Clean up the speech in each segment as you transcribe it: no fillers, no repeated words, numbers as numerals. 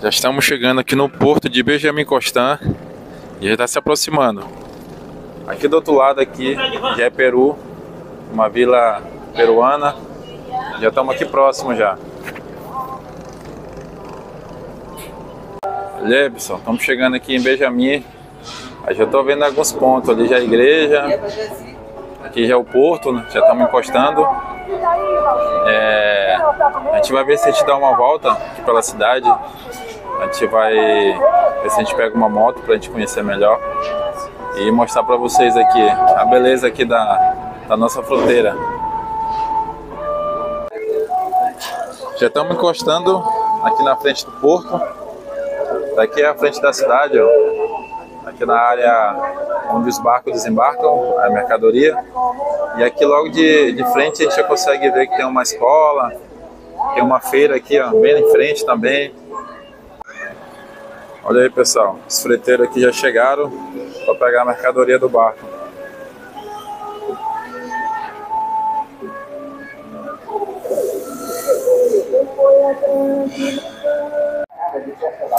Já estamos chegando aqui no porto de Benjamin Constant e já está se aproximando. Aqui do outro lado aqui já é Peru, uma vila peruana. Já estamos aqui próximo já. Olha, pessoal, estamos chegando aqui em Benjamin. Aí já estou vendo alguns pontos ali, já é a igreja. Aqui já é o porto, né? Já estamos encostando. A gente vai ver se a gente dá uma volta aqui pela cidade. A gente vai ver se a gente pega uma moto para a gente conhecer melhor e mostrar para vocês aqui a beleza aqui da nossa fronteira. Já estamos encostando aqui na frente do porto. Daqui é a frente da cidade, ó. Aqui na área onde os barcos desembarcam a mercadoria. E aqui logo de frente a gente já consegue ver que tem uma escola, tem uma feira aqui, ó, bem em frente também. Olha aí, pessoal, os freteiros aqui já chegaram para pegar a mercadoria do barco.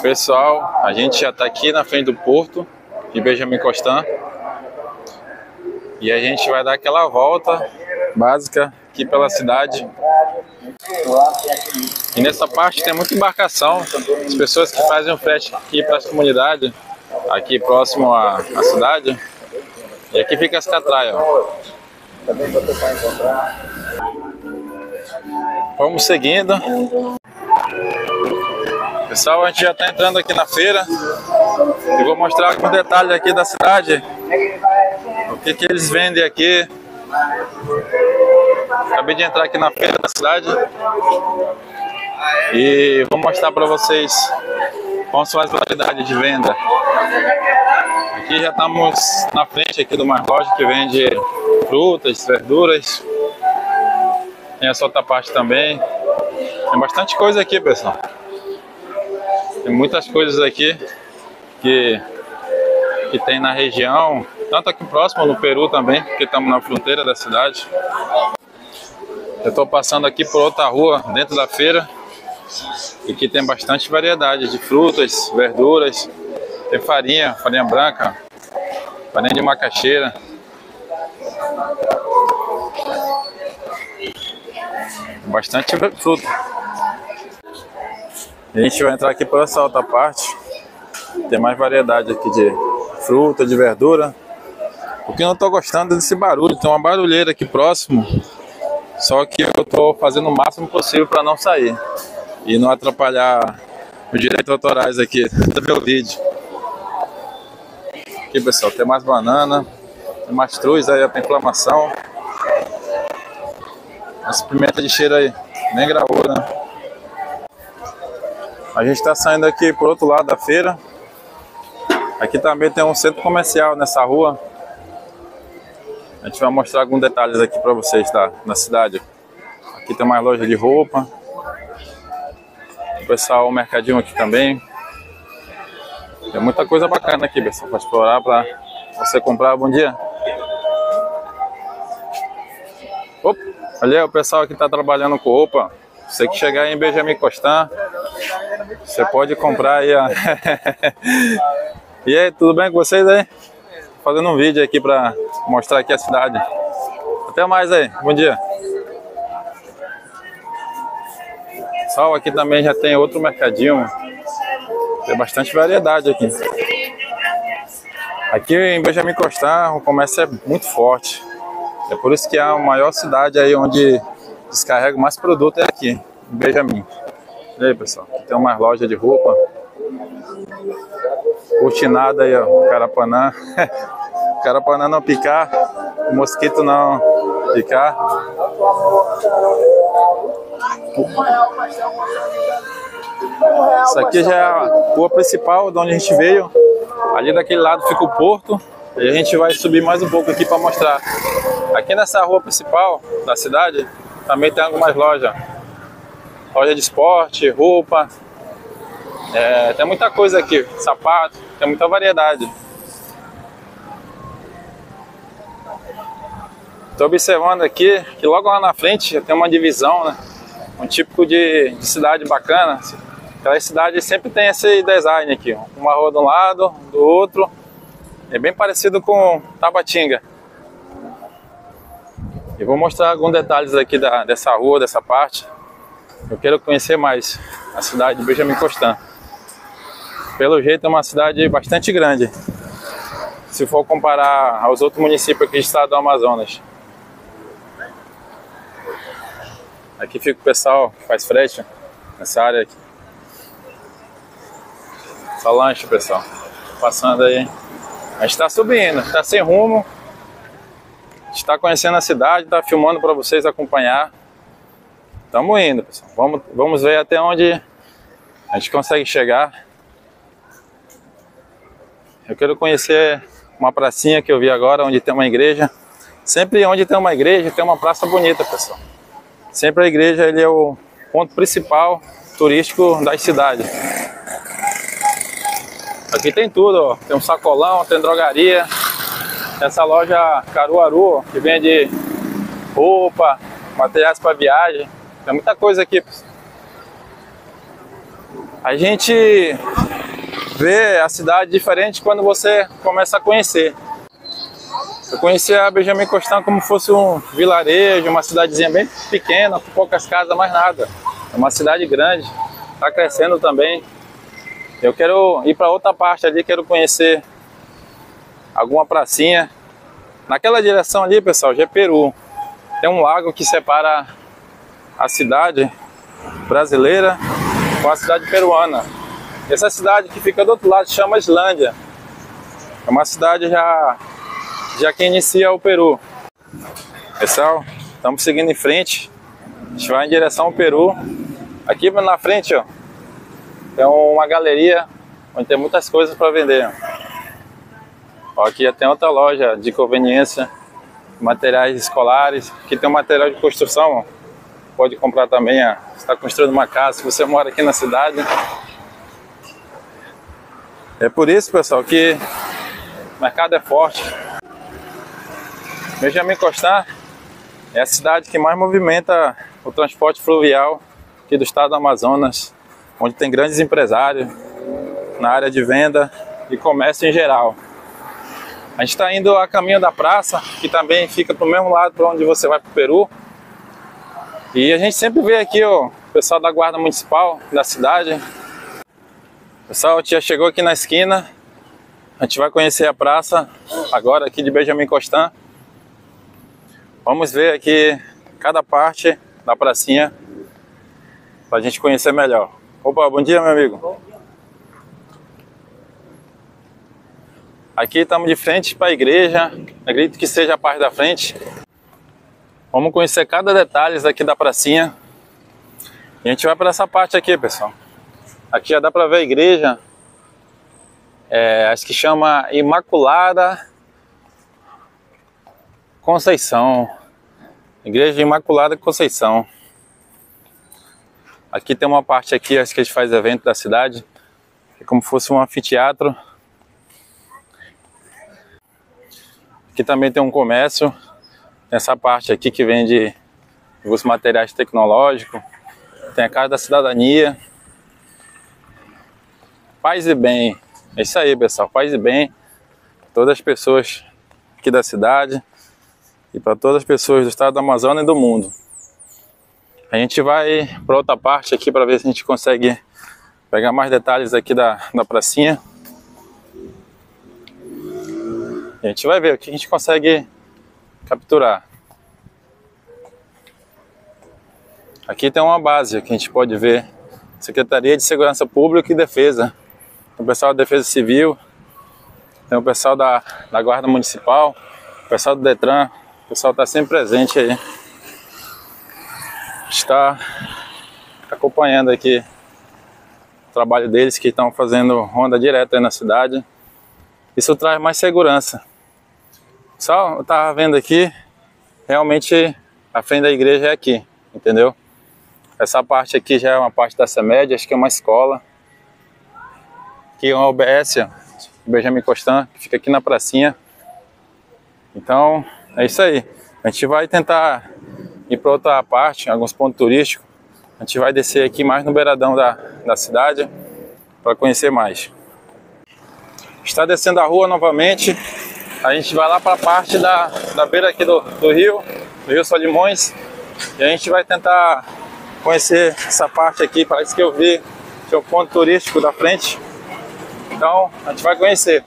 Pessoal, a gente já está aqui na frente do porto de Benjamin Constant e a gente vai dar aquela volta básica aqui pela cidade. E nessa parte tem muita embarcação, as pessoas que fazem o frete aqui para as comunidades, aqui próximo à cidade. E aqui fica essa catraia, ó. Vamos seguindo. Pessoal, a gente já está entrando aqui na feira e vou mostrar alguns detalhes aqui da cidade, o que eles vendem aqui. Acabei de entrar aqui na feira da cidade e vou mostrar para vocês quais são as variedades de venda. Aqui já estamos na frente aqui de uma loja que vende frutas, verduras. Tem essa outra parte também. Tem bastante coisa aqui, pessoal. Tem muitas coisas aqui que tem na região, tanto aqui próximo no Peru também, porque estamos na fronteira da cidade. Eu estou passando aqui por outra rua dentro da feira e que tem bastante variedade de frutas, verduras, tem farinha, farinha branca, farinha de macaxeira. Bastante fruta. A gente vai entrar aqui por essa outra parte, tem mais variedade aqui de fruta, de verdura. O que eu não estou gostando é desse barulho, tem uma barulheira aqui próximo. Só que eu estou fazendo o máximo possível para não sair e não atrapalhar os direitos autorais aqui do meu vídeo. Aqui, pessoal, tem mais banana, tem mais truz aí para inflamação. Essa pimenta de cheiro aí, nem gravou, né? A gente está saindo aqui pro outro lado da feira. Aqui também tem um centro comercial nessa rua. A gente vai mostrar alguns detalhes aqui para vocês na cidade. Aqui tem mais loja de roupa. O pessoal, o mercadinho aqui também. Tem muita coisa bacana aqui, pessoal, para explorar, para você comprar. Bom dia. Opa, olha o pessoal que está trabalhando com roupa. Você que chegar aí em Benjamin Constant, você pode comprar aí. Ó. E aí, tudo bem com vocês aí? Fazendo um vídeo aqui para mostrar aqui a cidade. Até mais aí, bom dia. Pessoal, aqui também já tem outro mercadinho. Tem bastante variedade aqui. Aqui em Benjamin Constant o comércio é muito forte. É por isso que é a maior cidade aí onde descarrega mais produto é aqui, em Benjamin. E aí, pessoal, aqui tem umas lojas de roupa. Cortinada aí, ó, carapanã. Carapanã não picar, mosquito não picar. Isso aqui já é a rua principal de onde a gente veio. Ali daquele lado fica o porto. E a gente vai subir mais um pouco aqui para mostrar. Aqui nessa rua principal da cidade também tem algumas lojas. Loja de esporte, roupa. Tem muita coisa aqui, sapato, tem muita variedade. Estou observando aqui que logo lá na frente já tem uma divisão, né? Um típico de cidade bacana, Então as cidades sempre tem esse design aqui, ó, uma rua de um lado, do outro. É bem parecido com Tabatinga. Eu vou mostrar alguns detalhes aqui dessa rua, dessa parte. Eu quero conhecer mais a cidade de Benjamin Constant. Pelo jeito é uma cidade bastante grande, se for comparar aos outros municípios aqui do estado do Amazonas. Aqui fica o pessoal que faz frete, nessa área aqui. Só lanche, pessoal. Passando aí. A gente está subindo, está sem rumo. Está conhecendo a cidade, está filmando para vocês acompanhar. Estamos indo, pessoal. Vamos ver até onde a gente consegue chegar. Eu quero conhecer uma pracinha que eu vi agora, onde tem uma igreja. Sempre onde tem uma igreja, tem uma praça bonita, pessoal. Sempre a igreja ele é o ponto principal turístico da cidade. Aqui tem tudo, ó. Tem um sacolão, tem drogaria. Essa loja Caruaru, que vende roupa, materiais para viagem. Tem muita coisa aqui. A gente vê a cidade diferente quando você começa a conhecer. Eu conheci a Benjamin Constant como fosse um vilarejo, uma cidadezinha bem pequena, com poucas casas, mais nada. É uma cidade grande, está crescendo também. Eu quero ir para outra parte ali, quero conhecer alguma pracinha. Naquela direção ali, pessoal, já é Peru. Tem um lago que separa a cidade brasileira com a cidade peruana. Essa cidade que fica do outro lado chama Islândia. É uma cidade já que inicia o Peru. Pessoal, estamos seguindo em frente. A gente vai em direção ao Peru. Aqui na frente, ó, tem uma galeria onde tem muitas coisas para vender. Aqui já tem outra loja de conveniência, materiais escolares. Aqui tem um material de construção. Pode comprar também. Você está construindo uma casa, se você mora aqui na cidade. É por isso, pessoal, que o mercado é forte. Benjamin Constant é a cidade que mais movimenta o transporte fluvial aqui do estado do Amazonas, onde tem grandes empresários na área de venda e comércio em geral. A gente está indo a caminho da praça, que também fica para o mesmo lado para onde você vai para o Peru. E a gente sempre vê aqui, ó, o pessoal da Guarda Municipal da cidade. Pessoal, já chegou aqui na esquina. A gente vai conhecer a praça agora aqui de Benjamin Constant. Vamos ver aqui cada parte da pracinha para a gente conhecer melhor. Opa, bom dia, meu amigo. Bom dia. Aqui estamos de frente para a igreja, acredito que seja a parte da frente. Vamos conhecer cada detalhe aqui da pracinha. E a gente vai para essa parte aqui, pessoal. Aqui já dá para ver a igreja, acho que chama Imaculada Conceição. Igreja Imaculada Conceição. Aqui tem uma parte aqui, acho que a gente faz evento da cidade. É como se fosse um anfiteatro. Aqui também tem um comércio. Tem essa parte aqui que vende alguns materiais tecnológicos. Tem a Casa da Cidadania. Paz e bem. É isso aí, pessoal. Paz e bem. Todas as pessoas aqui da cidade. E para todas as pessoas do estado do Amazonas e do mundo. A gente vai para outra parte aqui para ver se a gente consegue pegar mais detalhes aqui da pracinha. A gente vai ver o que a gente consegue capturar. Aqui tem uma base que a gente pode ver. Secretaria de Segurança Pública e Defesa. Tem o pessoal da Defesa Civil, tem o pessoal da Guarda Municipal, o pessoal do DETRAN, o pessoal está sempre presente aí. Está acompanhando aqui o trabalho deles, que estão fazendo ronda direta aí na cidade. Isso traz mais segurança. Só eu estava vendo aqui, realmente a frente da igreja é aqui, entendeu? Essa parte aqui já é uma parte da CEMED, acho que é uma escola. Aqui é uma UBS, Benjamin Constant, que fica aqui na pracinha. Então, é isso aí. A gente vai tentar ir para outra parte, alguns pontos turísticos. A gente vai descer aqui mais no beiradão da cidade para conhecer mais. Está descendo a rua novamente. A gente vai lá para a parte da beira aqui do rio Solimões. E a gente vai tentar conhecer essa parte aqui. Parece que eu vi que é o ponto turístico da frente. Então a gente vai conhecer.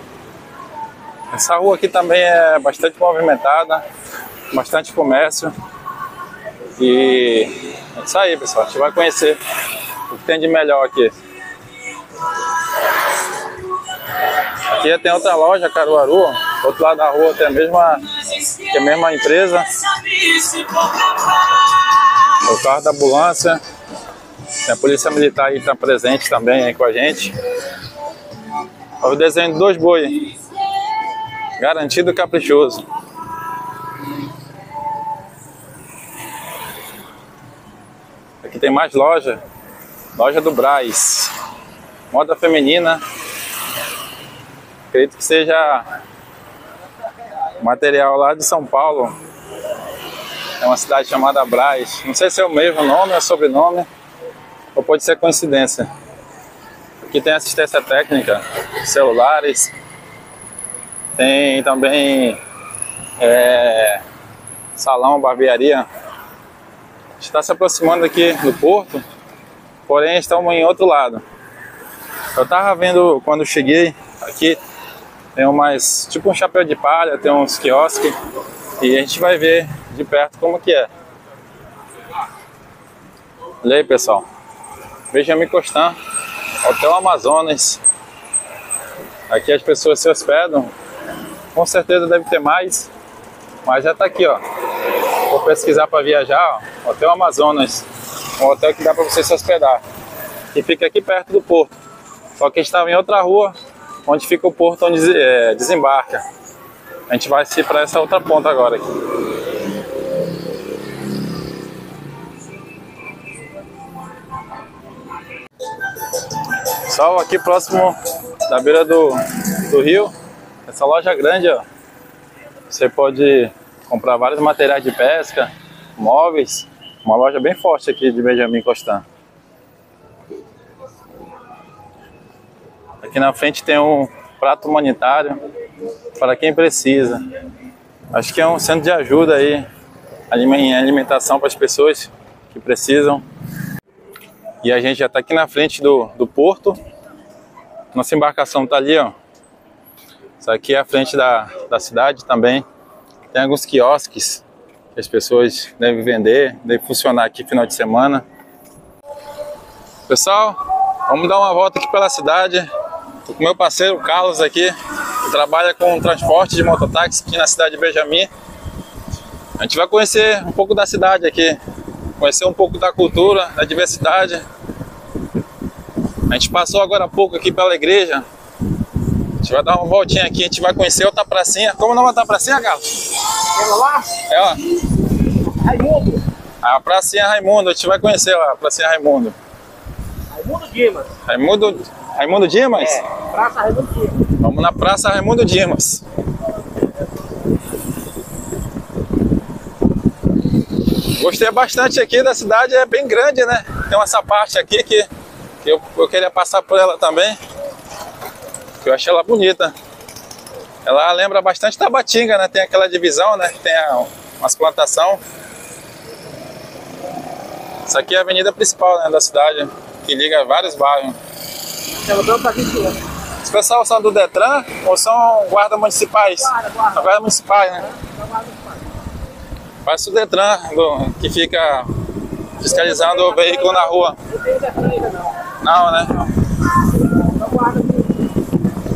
Essa rua aqui também é bastante movimentada, bastante comércio. E é isso aí, pessoal. A gente vai conhecer o que tem de melhor aqui. Aqui tem outra loja, Caruaru, do outro lado da rua tem a mesma empresa. O carro da ambulância. A polícia militar aí está presente também aí com a gente. Olha o desenho de dois bois. Garantido e Caprichoso. Aqui tem mais loja. Loja do Brás. Moda feminina. Acredito que seja material lá de São Paulo. É uma cidade chamada Brás. Não sei se é o mesmo nome ou sobrenome. Ou pode ser coincidência. Aqui tem assistência técnica. Celulares. Tem também salão, barbearia. Está se aproximando aqui do porto, porém estamos em outro lado. Eu estava vendo quando cheguei aqui, tem umas, tipo um chapéu de palha, tem uns quiosques. E a gente vai ver de perto como que é. Olha aí, pessoal. Benjamin Constant, Hotel Amazonas. Aqui as pessoas se hospedam. Com certeza deve ter mais, mas já tá aqui, ó. Vou pesquisar para viajar, ó. Hotel Amazonas, um hotel que dá para você se hospedar. E fica aqui perto do porto. Só que a gente estava em outra rua, onde fica o porto, onde desembarca. A gente vai se para essa outra ponta agora aqui. Pessoal, aqui próximo da beira do rio. Essa loja grande, ó. Você pode comprar vários materiais de pesca, móveis. Uma loja bem forte aqui de Benjamin Constant. Aqui na frente tem um prato humanitário para quem precisa. Acho que é um centro de ajuda aí, em alimentação para as pessoas que precisam. E a gente já está aqui na frente do porto. Nossa embarcação está ali, ó. Isso aqui é a frente da cidade também. Tem alguns quiosques que as pessoas devem vender, devem funcionar aqui final de semana. Pessoal, vamos dar uma volta aqui pela cidade. Estou com meu parceiro Carlos aqui, que trabalha com transporte de mototáxi aqui na cidade de Benjamin. A gente vai conhecer um pouco da cidade aqui, conhecer um pouco da cultura, da diversidade. A gente passou agora há pouco aqui pela igreja. A gente vai dar uma voltinha aqui, a gente vai conhecer outra pracinha. Como não é outra pracinha, Carlos? Vamos lá? É, ó. Raimundo. A pracinha Raimundo, a gente vai conhecer lá, a pracinha Raimundo. Raimundo Dimas. Raimundo Dimas? É, praça Raimundo Dimas. Vamos na praça Raimundo Dimas. Gostei bastante aqui da cidade, é bem grande, né? Tem essa parte aqui que eu queria passar por ela também. Eu achei ela bonita. Ela lembra bastante Tabatinga, né? Tem aquela divisão, né? Tem umas plantações. Isso aqui é a avenida principal, né, da cidade, que liga vários bairros. Os pessoal são do DETRAN ou são guarda municipais? Guarda municipais, né? Parece o DETRAN, que fica fiscalizando o veículo na rua. Não tem DETRAN ainda, não. Não, né?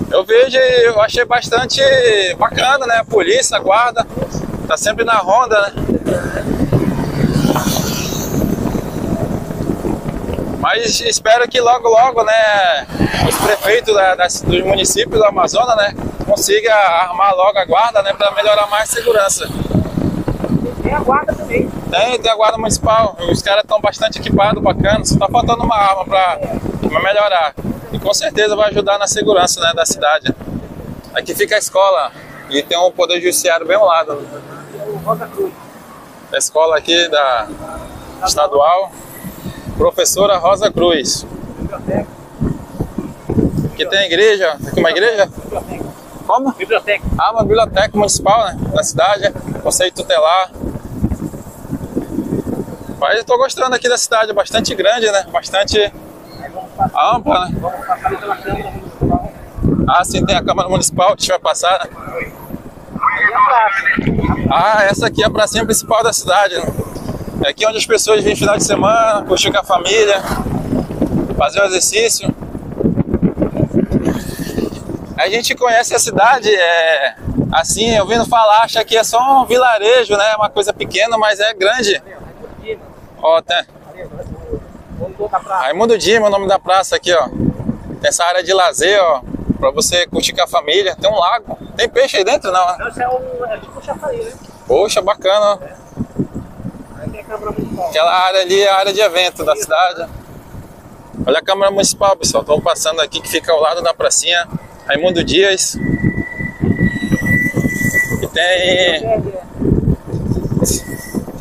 Eu vejo e eu achei bastante bacana, né? A polícia, a guarda, tá sempre na ronda, né? Mas espero que logo, logo, né, os prefeitos dos municípios do Amazonas, né, consigam armar logo a guarda, né, para melhorar mais a segurança. Tem a guarda também. Tem a guarda municipal. Os caras estão bastante equipados, bacana. Só tá faltando uma arma para melhorar. E com certeza vai ajudar na segurança, né, da cidade. Aqui fica a escola e tem um poder judiciário bem ao lado. A escola aqui da estadual. Professora Rosa Cruz. Biblioteca. Que tem a igreja. Tem uma igreja? Biblioteca. Como? Biblioteca. Ah, uma biblioteca municipal, né? Da cidade, conselho tutelar. Mas eu tô gostando aqui da cidade, bastante grande, né? Bastante ampla, né? Vamos passar pela Câmara Municipal. Ah, sim, tem a Câmara Municipal que a gente vai passar, né? Ah, essa aqui é a pracinha principal da cidade, né? É aqui onde as pessoas vêm final de semana, curtir com a família, fazer um exercício. A gente conhece a cidade, assim, ouvindo falar, acha que é só um vilarejo, né? Uma coisa pequena, mas é grande. Ó, tem... Raimundo Dimas, o nome da praça aqui, ó. Tem essa área de lazer, ó, pra você curtir com a família. Tem um lago. Tem peixe aí dentro, não, né? Não, isso é tipo um chafariz, né? Poxa, bacana, ó. Aquela área ali é a área de evento da cidade. Olha a Câmara Municipal, pessoal. Estou passando aqui, que fica ao lado da pracinha Raimundo Dias. E tem... Esse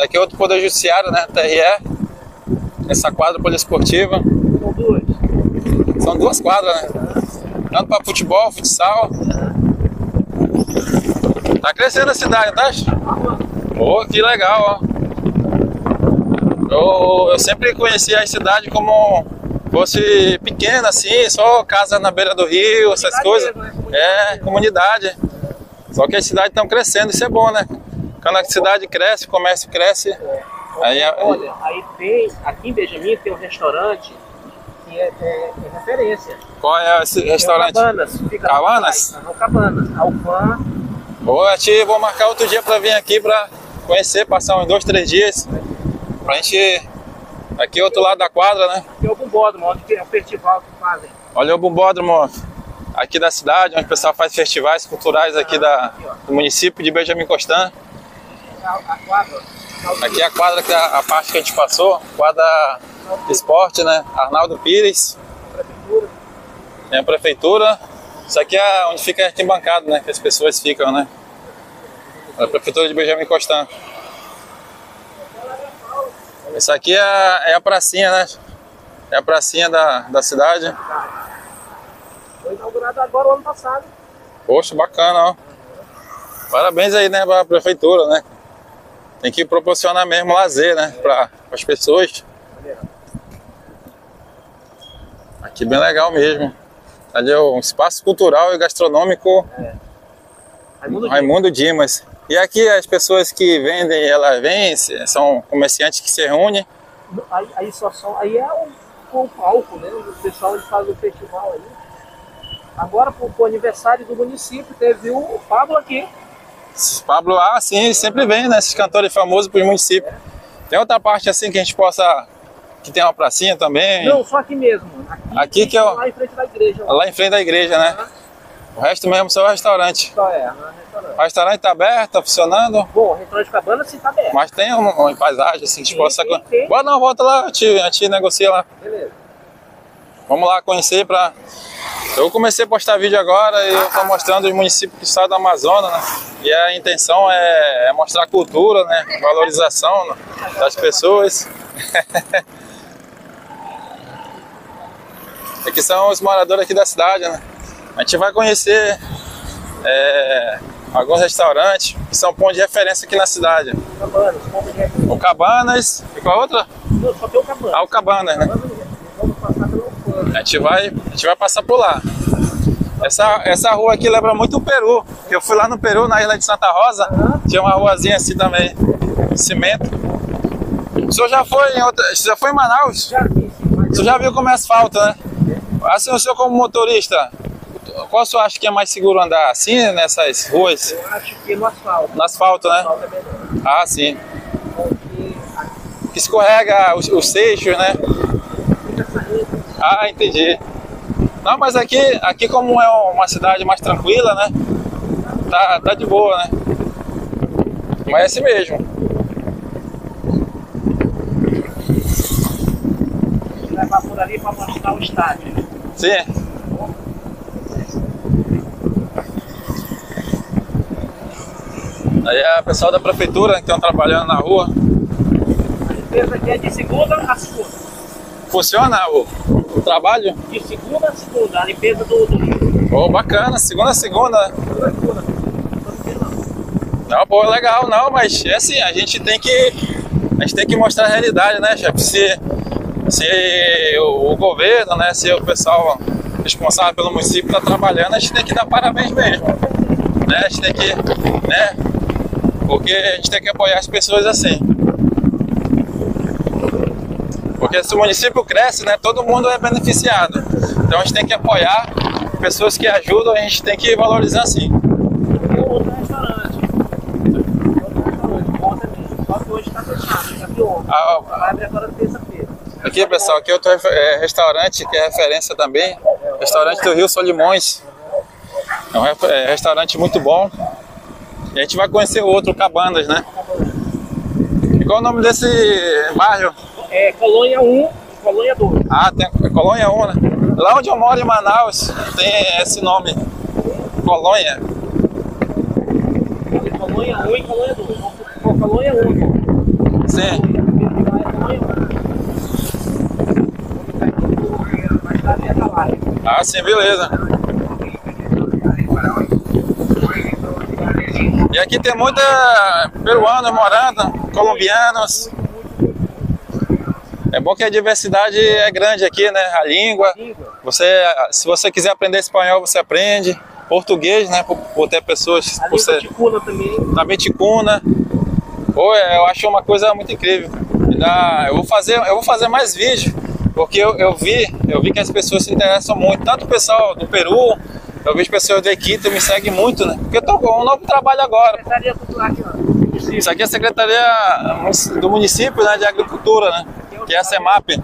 aqui é outro poder judiciário, né? TRE. Essa quadra poliesportiva. São duas. São duas quadras, né? Tanto para futebol, futsal. Tá crescendo a cidade, tá? Oh, que legal, ó. Eu sempre conhecia a cidade como fosse pequena, assim, só casa na beira do rio, essas coisas. É, comunidade. Só que as cidades estão crescendo, isso é bom, né? Quando a cidade cresce, o comércio cresce. Aí, olha, aí tem, aqui em Benjamin tem um restaurante que é referência. Qual é esse restaurante? Cabanas. Fica Cabanas? Não, Cabanas. Alfã. Boa, tio, vou marcar outro dia para vir aqui para conhecer, passar uns 2, 3 dias. Pra gente... Aqui outro lado da quadra, né? Aqui é o Bumbódromo, onde tem um festival que fazem. Olha o Bumbódromo aqui da cidade, onde o pessoal faz festivais culturais aqui do município de Benjamin Constant. A quadra. Aqui é a quadra, que a parte que a gente passou, quadra de esporte, né? Arnaldo Pires. Prefeitura. Tem a prefeitura. Isso aqui é onde fica arquibancado, né? Que as pessoas ficam, né? É a prefeitura de Benjamin Constant. Essa aqui é a pracinha, né? É a pracinha da cidade. Foi inaugurado agora o ano passado. Poxa, bacana, ó. Parabéns aí, né, pra prefeitura, né? Tem que proporcionar mesmo lazer, né? Para as pessoas. Aqui bem legal mesmo. Ali é um espaço cultural e gastronômico. Raimundo Dimas. E aqui as pessoas que vendem, elas vêm, são comerciantes que se reúnem. Aí é o palco, né? O pessoal faz o festival aí. Agora, pro aniversário do município, teve o Pablo aqui. Pablo, ah, sim, sempre vem, né? Esses cantores famosos para os municípios. Tem outra parte assim que a gente possa... Que tem uma pracinha também? Não, só aqui mesmo. Aqui que é lá em frente da igreja. Lá em frente da igreja, né? O resto mesmo só é o restaurante. Só é, restaurante. O restaurante tá aberto, tá funcionando? Bom, o restaurante Cabanas sim tá aberto. Mas tem uma paisagem assim, que a gente possa... Bora não, volta lá, a gente negocia lá. Beleza. Vamos lá conhecer pra... Eu comecei a postar vídeo agora e eu tô mostrando os municípios do estado do Amazonas, né? E a intenção é mostrar a cultura, né? Valorização, né? Das pessoas. Aqui são os moradores aqui da cidade, né? A gente vai conhecer alguns restaurantes que são pontos de referência aqui na cidade. Cabanas, o Cabanas e qual a outra? Não, só tem o Cabanas. Ah, o Cabanas, né? Vamos passar pelo Alfano. A gente vai passar por lá. Essa rua aqui lembra muito o Peru. Eu fui lá no Peru, na Ilha de Santa Rosa, tinha uma ruazinha assim também, de cimento. O senhor já foi em Manaus? Já vi, sim. O senhor já viu como é asfalto, né? Assim, o senhor como motorista, qual o senhor acha que é mais seguro andar assim, nessas ruas? Eu acho que no asfalto. No asfalto, né? No asfalto é melhor. Ah, sim. Porque escorrega os seixos, né? Ah, entendi. Não, mas aqui como é uma cidade mais tranquila, né? Tá de boa, né? Mas é assim mesmo. Vou levar por ali para mostrar o estádio. Sim. Aí é o pessoal da prefeitura que estão trabalhando na rua. A defesa aqui é de segunda a segunda. Funciona o trabalho? De segunda a segunda, a limpeza do domingo. Oh, bacana, segunda a segunda. Não, pô, legal, não, mas é assim, a gente tem que mostrar a realidade, né, chefe? Se o governo, né, se o pessoal responsável pelo município está trabalhando, a gente tem que dar parabéns mesmo, né? A gente tem que, né? Porque a gente tem que apoiar as pessoas assim. Porque se o município cresce, né, todo mundo é beneficiado. Então a gente tem que apoiar pessoas que ajudam, a gente tem que valorizar assim. Abre agora terça-feira. Aqui, pessoal, aqui é outro restaurante que é referência também. Restaurante do Rio Solimões. É um restaurante muito bom. E a gente vai conhecer o outro, Cabanas, né? E qual é o nome desse bairro? É Colônia 1 e Colônia 2. Ah, tem Colônia 1, né? Lá onde eu moro, em Manaus, tem esse nome. Colônia. Colônia 1 e Colônia 2. Colônia 1. Sim. Ah, sim, beleza. E aqui tem muita peruanos morando, colombianos. É bom que a diversidade é grande aqui, né? A língua. Você, se você quiser aprender espanhol, você aprende. Português, né? Por ter pessoas. A língua ticuna também. Também ticuna. Pô, eu acho uma coisa muito incrível. Eu vou fazer mais vídeos. Porque eu vi que as pessoas se interessam muito, tanto o pessoal do Peru, eu vejo pessoas do Equito, me seguem muito, né? Porque eu tô com um novo trabalho agora. Secretaria Cultural aqui, ó. Isso aqui é a Secretaria do Município, né, de Agricultura, né? Que é a CEMAP. Aqui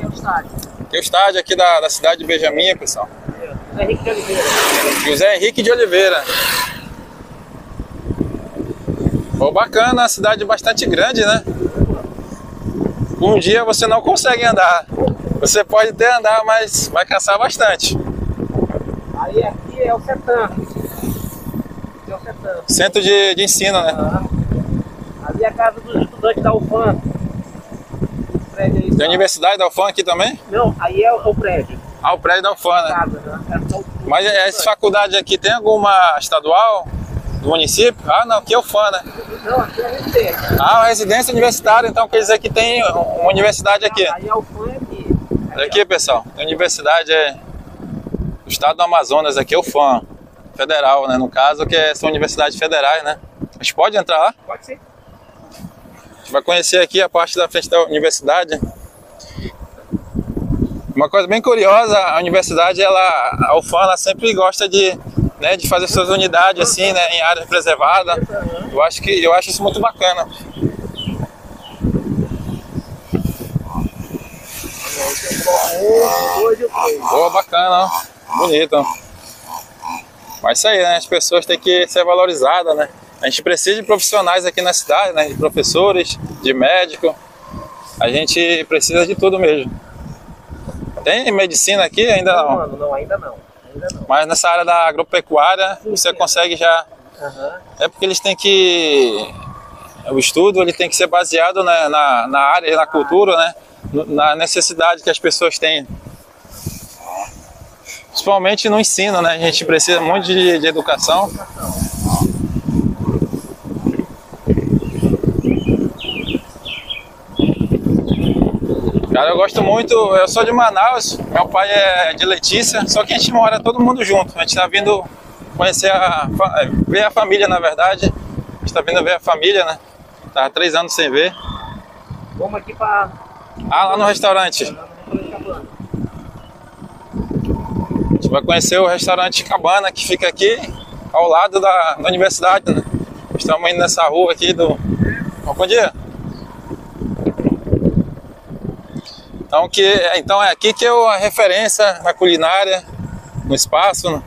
é o estádio. Aqui é o estádio aqui da cidade de Benjamin, pessoal. José Henrique de Oliveira. José Henrique de Oliveira. Pô, bacana, a cidade bastante grande, né? Um dia você não consegue andar. Você pode até andar, mas vai cansar bastante. Aí aqui é o CETAN. É o CETAN. Centro de ensino, né? Ah, ali é a casa dos estudantes da UFAM. Prédio aí, tem a Universidade da UFAM aqui também? Não, aí é o prédio. Ah, o prédio da UFAM, né? Casa, né? Mas essa faculdade aqui tem alguma estadual do município? Ah, não, aqui é o UFAM, né? Não, aqui é a residência. Ah, a residência universitária, então quer dizer que tem uma universidade aqui. Aí é o UFAM aqui. Olha aqui, pessoal, tem universidade do estado do Amazonas, aqui é o UFAM, federal, né? No caso, que são universidades federais, né? A gente pode entrar lá? Pode sim. A gente vai conhecer aqui a parte da frente da universidade. Uma coisa bem curiosa, a universidade, a UFAM, ela sempre gosta de fazer suas unidades assim, né, em área preservada. Eu acho isso muito bacana. Boa, bacana, bonito. Mas isso aí, né, as pessoas têm que ser valorizadas, né? A gente precisa de profissionais aqui na cidade, né, de professores, de médico. A gente precisa de tudo mesmo. Tem medicina aqui? Ainda não. Mano, não, ainda não. Mas nessa área da agropecuária, sim, você consegue já... Uhum. É porque eles têm que... O estudo ele tem que ser baseado na área, na cultura, né? Na necessidade que as pessoas têm. Principalmente no ensino, né? A gente precisa muito de educação. Cara, eu gosto muito, eu sou de Manaus, meu pai é de Letícia, só que a gente mora todo mundo junto. A gente tá vindo conhecer, ver a família, na verdade. A gente tá vindo ver a família, né? Tava 3 anos sem ver. Vamos aqui pra... Ah, lá no restaurante. A gente vai conhecer o restaurante Cabana, que fica aqui ao lado da universidade, né? Estamos indo nessa rua aqui do... Bom dia! Então é aqui que é a referência na culinária, no espaço. Né?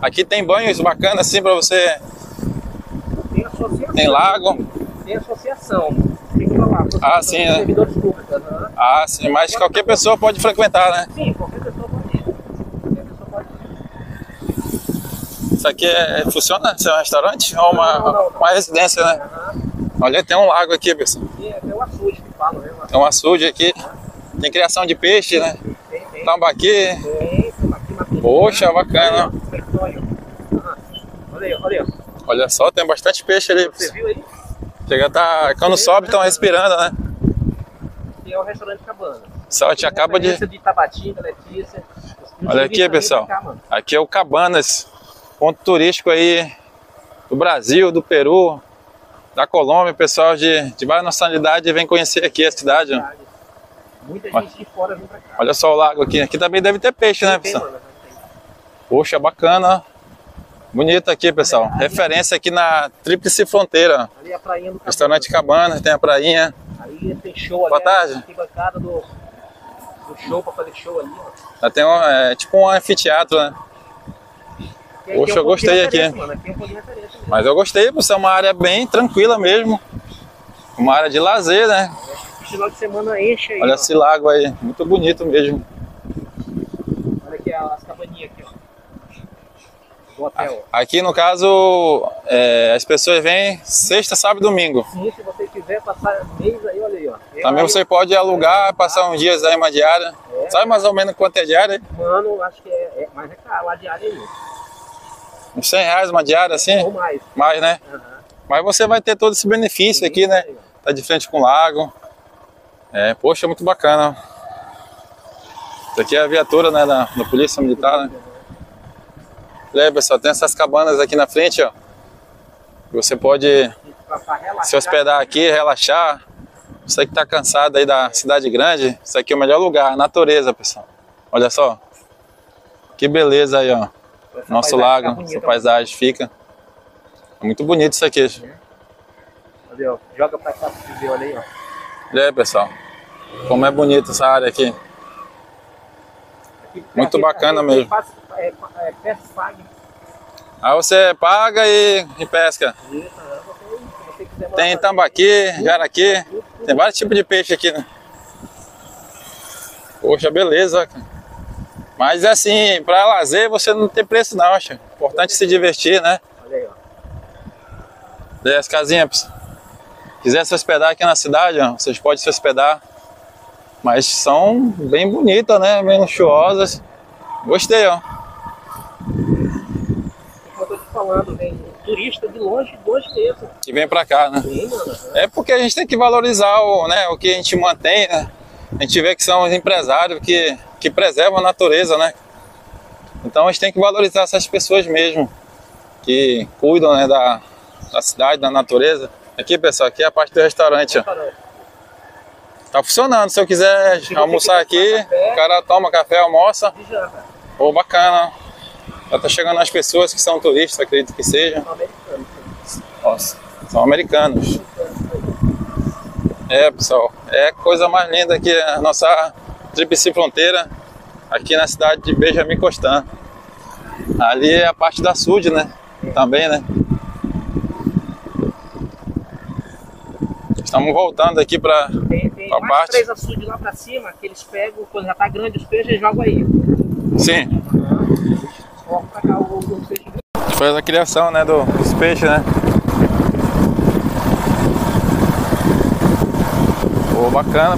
Aqui tem banhos bacanas assim para você. Tem associação. Tem lago. Tem associação. Tem que falar. Ah, sim, né? Servidores públicos, né? Ah, sim, mas qualquer pessoa pode frequentar, né? Sim, qualquer pessoa pode. Isso aqui funciona? Isso é um restaurante? Ou uma residência, né? Olha, tem um lago aqui, pessoal. Tem um açude que fala, né? Tem um açude aqui. Tem criação de peixe, né? Tem. Tambaqui. Tem. Poxa, bacana. Olha aí. Olha só, tem bastante peixe ali. Você viu aí? Chega, tá, quando sobe, estão respirando, né? E é o restaurante Cabanas. Pessoal, a gente acaba de Tabatinga, Letícia. Olha aqui, pessoal. Aqui é o Cabanas, ponto turístico aí do Brasil, do Peru, da Colômbia. Pessoal de várias nacionalidades vem conhecer aqui a cidade. Ó. Muita gente de fora vem pra cá. Olha só o lago aqui. Aqui também deve ter peixe, né, pessoal? Poxa, bacana. Bonito aqui, pessoal. Referência aqui na Tríplice Fronteira. Ali é a prainha do Restaurante Cabanas, tem a prainha. Aí tem show ali. Boa tarde. Tem bancada do show pra fazer show ali. Já tem tipo um anfiteatro, né? Poxa, eu gostei aqui. Mas eu gostei, pessoal. É uma área bem tranquila mesmo. Uma área de lazer, né? Final de semana enche aí. Olha esse lago aí, muito bonito mesmo. Olha aqui as cabaninhas aqui, ó. Do hotel. Aqui no caso, as pessoas vêm sexta, sábado e domingo. Sim, se você quiser passar mês aí, olha aí, ó. Também você pode alugar, passar uns dias aí uma diária. Sabe mais ou menos quanto é diária aí? Mano, acho que mas é caro, a diária aí. Uns R$100 uma diária assim? Ou mais. Mais, né? Uhum. Mas você vai ter todo esse benefício. Sim, aqui, né? Aí, tá de frente com o lago. Poxa, muito bacana. Isso aqui é a viatura, né, da Polícia Militar, né? Olha aí, pessoal, tem essas cabanas aqui na frente, ó. Você pode se hospedar aqui, relaxar. Você que tá cansado aí da cidade grande, isso aqui é o melhor lugar, natureza, pessoal. Olha só. Que beleza aí, ó. Nosso lago, essa paisagem fica. É muito bonito isso aqui. Olha, ó. Joga pra cá, olha aí, ó. Olha aí, pessoal, como é bonito essa área aqui. Muito bacana mesmo. Pesca e paga. Aí você paga e pesca. Tem tambaqui, jaraqui, tem vários tipos de peixe aqui, né? Poxa, beleza. Mas assim, para lazer você não tem preço não, acho. Importante se divertir, né? Olha aí, ó. Olha as casinhas, pessoal. Quiser se hospedar aqui na cidade, ó, vocês podem se hospedar. Mas são bem bonitas, né? Bem luxuosas. Gostei, ó. Como eu tô te falando, vem turista de longe mesmo. Que vem pra cá, né? Sim, mano. É porque a gente tem que valorizar o que a gente mantém, né? A gente vê que são os empresários que preservam a natureza, né? Então a gente tem que valorizar essas pessoas mesmo. Que cuidam, né, da cidade, da natureza. Aqui, pessoal, aqui é a parte do restaurante, ó. Tá funcionando, se eu quiser almoçar aqui, o cara toma café, almoça. Pô, bacana. Já tá chegando as pessoas que são turistas, acredito que seja. Nossa, são americanos. Pessoal, é coisa mais linda aqui, a nossa Tríplice Fronteira, aqui na cidade de Benjamin Constant. Ali é a parte da Sud, né? Também, né? Estamos voltando aqui para a parte. Tem 3 açudes lá para cima que eles pegam, quando já tá grande os peixes, eles jogam aí. Sim. Coloca pra cá os peixes. Foi a criação, né, dos peixes, né? Pô, bacana.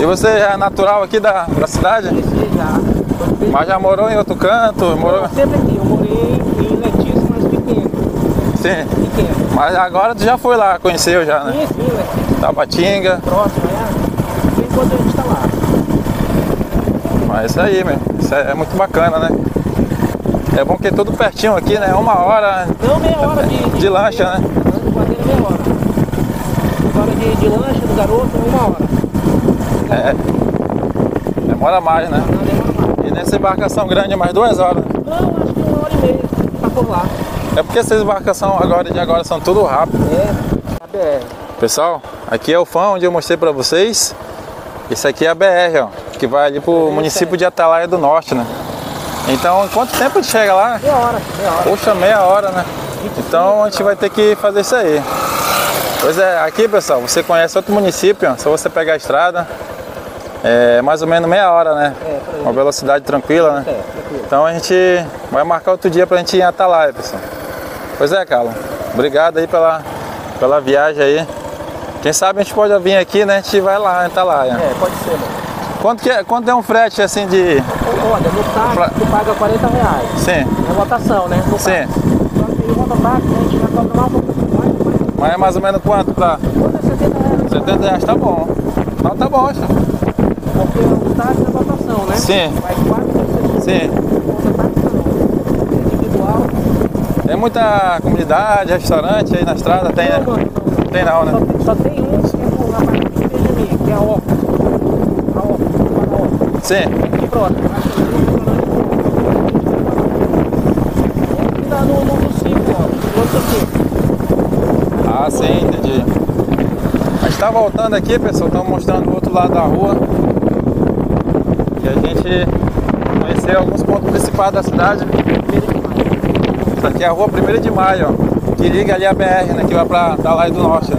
E você já é natural aqui da cidade? Sim, já. Mas já morou em outro canto? Morou... Sempre aqui, eu morei em Letícia, mas pequeno. Sim. Mas agora tu já foi lá, conheceu já, né? Sim, né? Tabatinga. Próximo, né? Enquanto a gente tá lá. Mas isso aí, meu. Isso é muito bacana, né? É bom que é tudo pertinho aqui, né? Uma hora... Não, meia hora de lancha, né? Meia hora. Uma hora de lancha do garoto, uma hora. Demora mais, né? Não, demora mais. E nessa embarcação grande é mais 2 horas? Não, acho que 1 hora e meia. Tá por lá. É porque essas embarcações agora são tudo rápido. Pessoal, aqui é o UFAM onde eu mostrei pra vocês. Isso aqui é a BR, ó, que vai ali pro município de Atalaia do Norte, né? Então, em quanto tempo a gente chega lá? Meia hora. Poxa, meia hora, né? Então a gente vai ter que fazer isso aí. Pois é, aqui, pessoal, você conhece outro município, ó, só você pegar a estrada. É mais ou menos meia hora, né? É, uma velocidade tranquila, né? É, tranquilo. Então a gente vai marcar outro dia pra gente ir até lá, pessoal. Pois é, Carlos. Obrigado aí pela viagem aí. Quem sabe a gente pode vir aqui, né? A gente vai lá, tá lá. É, pode ser, mano. Quanto é um frete assim de... Olha, no táxi tu paga 40 reais. Sim. É lotação, né? No sim. Táxi, né? A gente já cobra lá um pouco mais. Mas é mais ou menos quanto pra... 70 reais. 70 reais tá bom. Não, tá bom, acho. Porque o táxi é lotação, né? Sim. Vai 4, 5, 6, sim. Tem muita comunidade, restaurante aí na estrada, tem, né? Não tem não, né? Só tem um tipo na parte de Benjamin, que é a Oca. Sim. Aqui próximo. Tá no 5, ó. Outro 5. Ah, sim, entendi. A gente tá voltando aqui, pessoal. Estamos mostrando o outro lado da rua. E a gente conheceu alguns pontos principais da cidade. Essa aqui é a rua 1º de Maio, ó, que liga ali a BR, né, que vai pra Dalai do Norte. Né?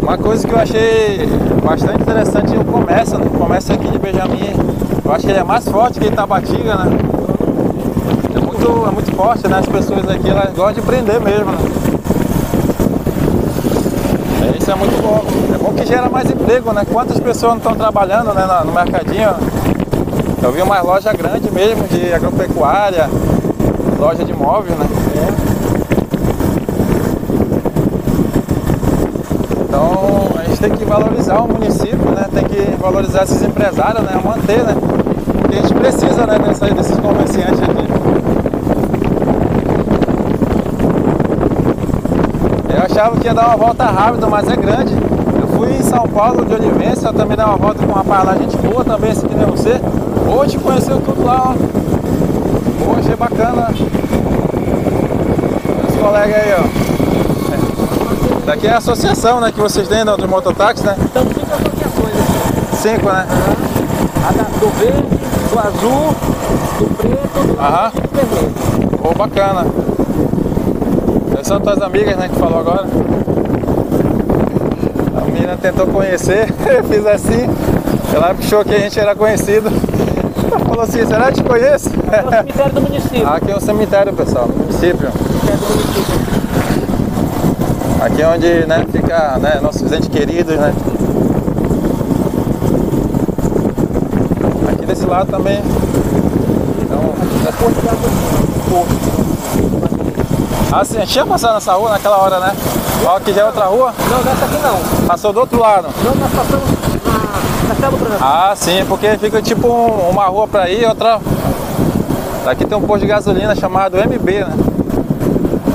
Uma coisa que eu achei bastante interessante é o comércio, né? O comércio aqui de Benjamin, eu acho que ele é mais forte que Tabatinga, né? É muito forte, né? As pessoas aqui, elas gostam de empreender mesmo, né? Isso é muito bom. É bom que gera mais emprego, né? Quantas pessoas não estão trabalhando, né, no mercadinho? Eu vi uma loja grande mesmo, de agropecuária, loja de móveis, né? Então, a gente tem que valorizar o município, né? Tem que valorizar esses empresários, né? Manter, né? Porque a gente precisa, né, desses comerciantes aqui. Eu achava que ia dar uma volta rápida, mas é grande. Eu fui em São Paulo, de Olivença, eu também dei uma volta com uma parada de boa também, esse aqui nem você. Hoje conheceu tudo lá, ó. Hoje é bacana. Os colegas aí, ó. É. Daqui é a associação, né, que vocês têm dos mototáxis, né? Então 5 associações aqui. 5, né? Uhum. A do verde, do azul, do preto, do azul e do vermelho. Oh, bacana. Essas são tuas amigas, né, que falou agora. A menina tentou conhecer, eu fiz assim. Ela achou que a gente era conhecido. Falou assim, será que te conheço? Aqui é o cemitério do município. Aqui é o cemitério, pessoal, do município. Aqui é onde, né, fica, né, nossos entes queridos, né? Aqui desse lado também. Então, ah, sim, a gente ia passar nessa rua naquela hora, né? Ó, aqui já é outra rua? Não, nessa aqui não. Passou do outro lado? Não, nós passamos... Ah, sim, porque fica tipo uma rua pra ir e outra... Aqui tem um posto de gasolina chamado MB, né?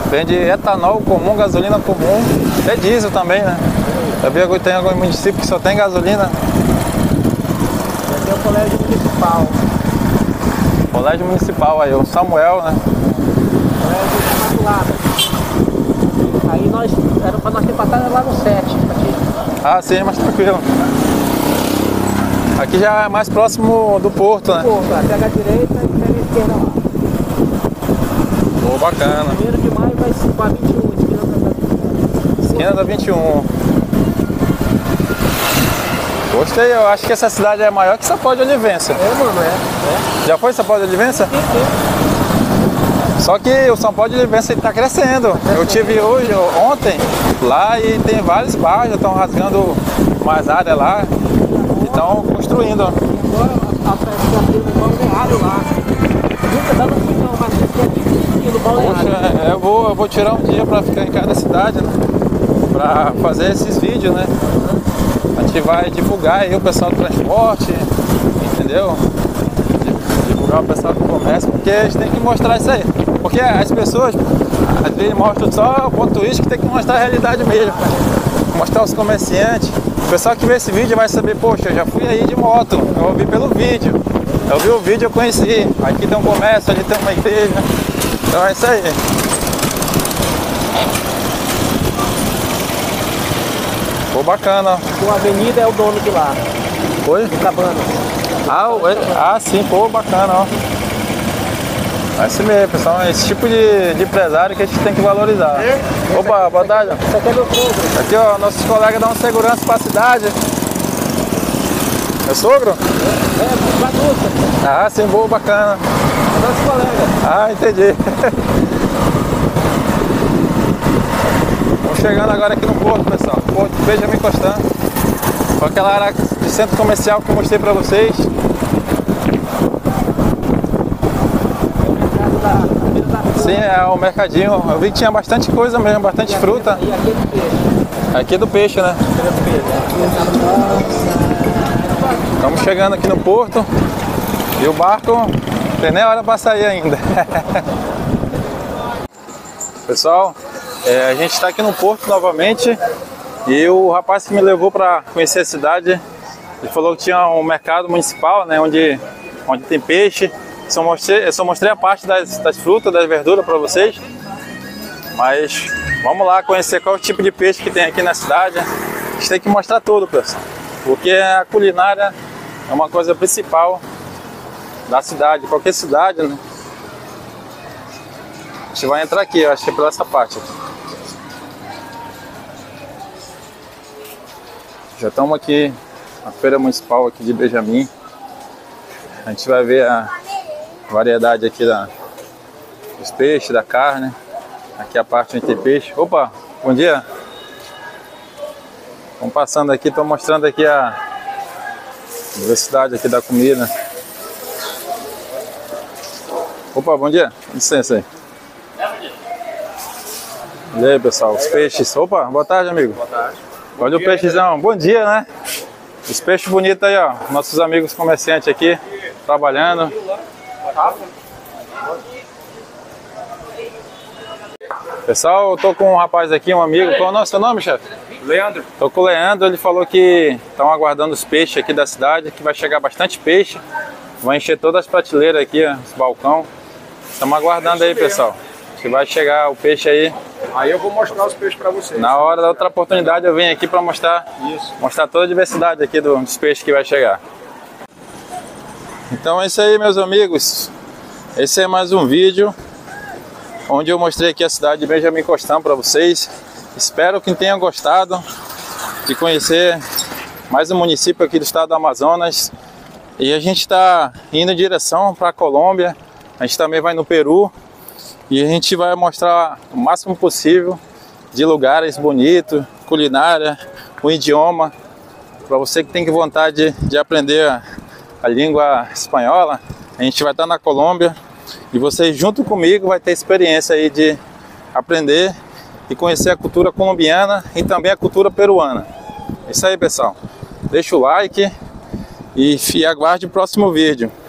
Vende etanol comum, gasolina comum, até diesel também, né? Eu vi que tem algum município que só tem gasolina. Aqui é o colégio municipal. Colégio municipal aí, o Samuel, né? Colégio Imaculada. Aí nós, era pra nós ter passado lá no 7. Ah, sim, mas tranquilo. Aqui já é mais próximo do porto, né? Porto, ó. Pega a direita e pega a esquerda lá. Pô, bacana. 1º de maio vai para 21, esquina da 21. Esquina da 21. Gostei, eu acho que essa cidade é maior que São Paulo de Olivença. É, mano, é. Já foi São Paulo de Olivença? Sim. Só que o São Paulo de Olivença está crescendo. Eu tive hoje, ontem, lá e tem vários bairros, já estão rasgando mais área lá. Então, construindo. Agora a eu vou tirar um dia para ficar em cada cidade, né? Para fazer esses vídeos, né? A gente vai divulgar aí o pessoal do transporte, entendeu? Divulgar o pessoal do comércio, porque a gente tem que mostrar isso aí. Porque as pessoas, às vezes, mostram só o ponto turístico, que tem que mostrar a realidade mesmo. Mostrar os comerciantes. O pessoal que vê esse vídeo vai saber, poxa, eu já fui aí de moto, eu ouvi pelo vídeo, eu vi o vídeo, eu conheci, aqui tem um comércio, ali tem uma igreja, então é isso aí. Pô, bacana. Pô, a avenida é o dono de lá. Oi? Do Cabanas. Ah, sim, pô, bacana, ó. Assim mesmo, pessoal, é esse tipo de empresário que a gente tem que valorizar. Opa, boa tarde. Isso aqui é meu sogro. Aqui, ó, nossos colegas dão segurança para a cidade. É sogro? É, bagunça. Ah, sim, boa, bacana. Nossos colegas. Ah, entendi. Estamos chegando agora aqui no porto, pessoal. Porto Benjamin Constant. Com aquela área de centro comercial que eu mostrei para vocês. Sim, é o mercadinho. Eu vi que tinha bastante coisa mesmo, bastante fruta. E aqui é do peixe. Aqui é do peixe, né? Estamos chegando aqui no porto. E o barco não tem nem hora para sair ainda. Pessoal, a gente está aqui no porto novamente. E o rapaz que me levou para conhecer a cidade, ele falou que tinha um mercado municipal, né? Onde tem peixe. Eu só mostrei a parte das frutas, das verduras para vocês. Mas vamos lá conhecer qual é o tipo de peixe que tem aqui na cidade. A gente tem que mostrar tudo, pessoal. Porque a culinária é uma coisa principal da cidade, qualquer cidade, né? A gente vai entrar aqui, eu acho que é por essa parte. Já estamos aqui na Feira Municipal aqui de Benjamin. A gente vai ver a variedade aqui dos peixes, da carne. Aqui a parte onde tem peixe. Opa, bom dia. Estamos passando aqui, estou mostrando aqui a diversidade aqui da comida. Opa, bom dia. Licença aí. E aí, pessoal, os peixes. Opa, boa tarde, amigo. Boa tarde. Olha o peixezão. Bom dia, né? Os peixes bonitos aí, ó. Nossos amigos comerciantes aqui, trabalhando. Pessoal, eu tô com um rapaz aqui, um amigo. Qual é o nosso nome, chefe? Leandro. Tô com o Leandro, ele falou que estão aguardando os peixes aqui da cidade, que vai chegar bastante peixe. Vai encher todas as prateleiras aqui, os balcão. Estamos aguardando aí, pessoal. Que vai chegar o peixe aí. Aí eu vou mostrar os peixes para vocês. Na hora da outra oportunidade eu venho aqui para mostrar toda a diversidade aqui dos peixes que vai chegar. Então é isso aí, meus amigos. Esse é mais um vídeo onde eu mostrei aqui a cidade de Benjamin Constant para vocês. Espero que tenham gostado de conhecer mais um município aqui do estado do Amazonas. E a gente está indo em direção para a Colômbia. A gente também vai no Peru. E a gente vai mostrar o máximo possível de lugares bonitos, culinária, o idioma. Para você que tem vontade de aprender a língua espanhola, a gente vai estar na Colômbia e você junto comigo vai ter experiência aí de aprender e conhecer a cultura colombiana e também a cultura peruana. É isso aí, pessoal. Deixa o like e aguarde o próximo vídeo.